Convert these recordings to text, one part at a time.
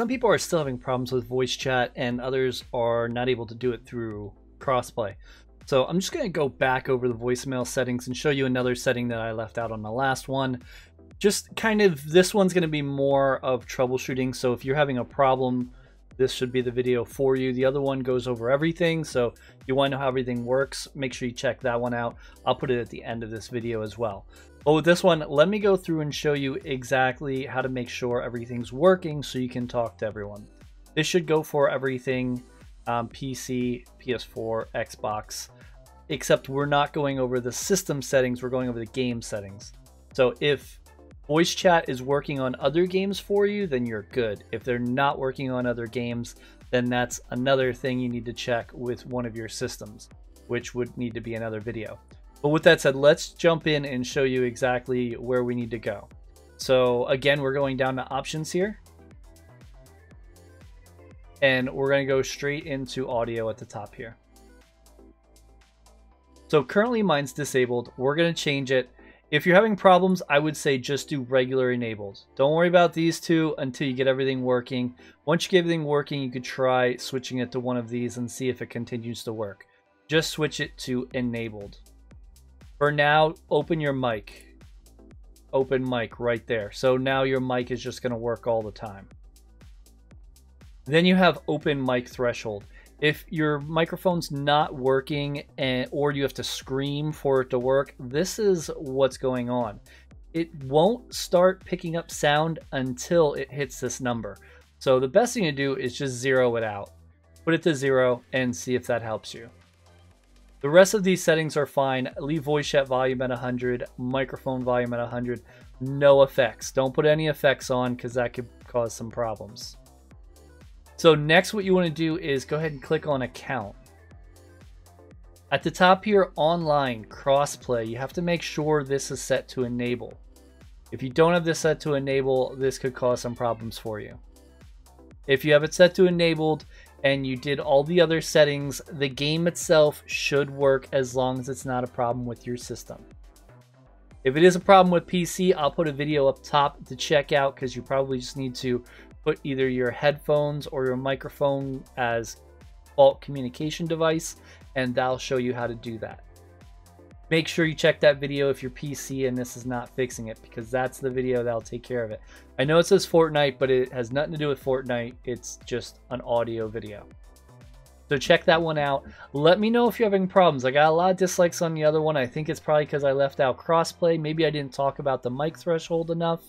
Some people are still having problems with voice chat, and others are not able to do it through crossplay. So I'm just going to go back over the voicemail settings and show you another setting that I left out on the last one. Just kind of, this one's going to be more of troubleshooting. So if you're having a problem, this should be the video for you. The other one goes over everything. So if you want to know how everything works, make sure you check that one out. I'll put it at the end of this video as well. But with this one, let me go through and show you exactly how to make sure everything's working so you can talk to everyone. This should go for everything, PC, PS4, Xbox, except we're not going over the system settings, we're going over the game settings. So if voice chat is working on other games for you, then you're good. If they're not working on other games, then that's another thing you need to check with one of your systems, which would need to be another video. But with that said, let's jump in and show you exactly where we need to go. So again, we're going down to options here. And we're going to go straight into audio at the top here. So currently mine's disabled. We're going to change it. If you're having problems, I would say just do regular enabled. Don't worry about these two until you get everything working. Once you get everything working, you could try switching it to one of these and see if it continues to work. Just switch it to enabled. For now, open your mic. Open mic right there. So now your mic is just going to work all the time. Then you have open mic threshold. If your microphone's not working or you have to scream for it to work, this is what's going on. It won't start picking up sound until it hits this number. So the best thing to do is just zero it out. Put it to zero and see if that helps you. The rest of these settings are fine. Leave voice chat volume at 100, microphone volume at 100, no effects. Don't put any effects on because that could cause some problems. So next what you want to do is go ahead and click on account. At the top here, online, crossplay, you have to make sure this is set to enable. If you don't have this set to enable, this could cause some problems for you. If you have it set to enabled, and you did all the other settings, the game itself should work as long as it's not a problem with your system. If it is a problem with PC, I'll put a video up top to check out because you probably just need to put either your headphones or your microphone as default communication device, and that'll show you how to do that. Make sure you check that video if your PC and this is not fixing it, because that's the video that'll take care of it. I know it says Fortnite, but it has nothing to do with Fortnite. It's just an audio video. So check that one out. Let me know if you're having problems. I got a lot of dislikes on the other one. I think it's probably because I left out crossplay. Maybe I didn't talk about the mic threshold enough.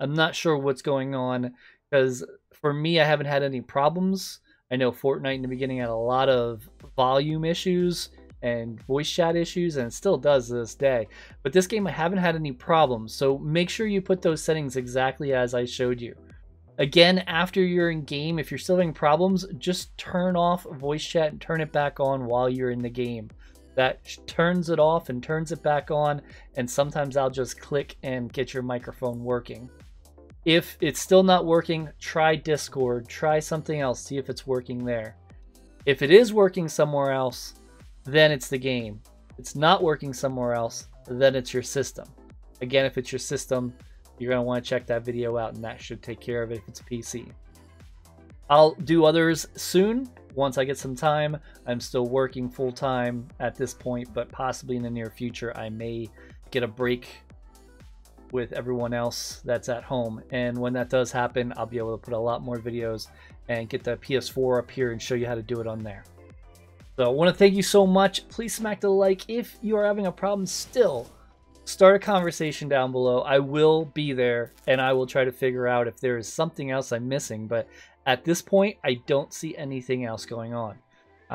I'm not sure what's going on, because for me, I haven't had any problems. I know Fortnite in the beginning had a lot of volume issues and voice chat issues, and it still does to this day. But this game, I haven't had any problems, so make sure you put those settings exactly as I showed you. Again, after you're in game, if you're still having problems, just turn off voice chat and turn it back on while you're in the game. That turns it off and turns it back on, and sometimes I'll just click and get your microphone working. If it's still not working, try Discord, try something else, see if it's working there. If it is working somewhere else, then it's the game. If it's not working somewhere else, then it's your system. Again, if it's your system, you're going to want to check that video out, and that should take care of it if it's PC. I'll do others soon once I get some time. I'm still working full time at this point, but possibly in the near future I may get a break with everyone else that's at home, and when that does happen, I'll be able to put a lot more videos and get the PS4 up here and show you how to do it on there. So I want to thank you so much. Please smack the like. If you are having a problem still, start a conversation down below. I will be there, and I will try to figure out if there is something else I'm missing. But at this point, I don't see anything else going on.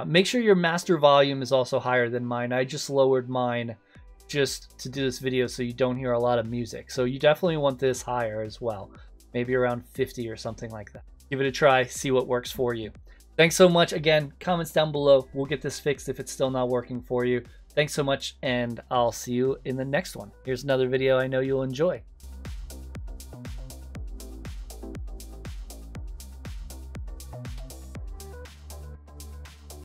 Make sure your master volume is also higher than mine. I just lowered mine just to do this video so you don't hear a lot of music. So you definitely want this higher as well. Maybe around 50 or something like that. Give it a try. See what works for you. Thanks so much. Again, comments down below. We'll get this fixed if it's still not working for you. Thanks so much, and I'll see you in the next one. Here's another video I know you'll enjoy.